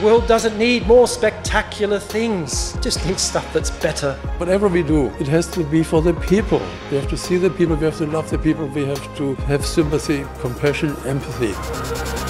The world doesn't need more spectacular things. It just needs stuff that's better. Whatever we do, it has to be for the people. We have to see the people, we have to love the people, we have to have sympathy, compassion, empathy.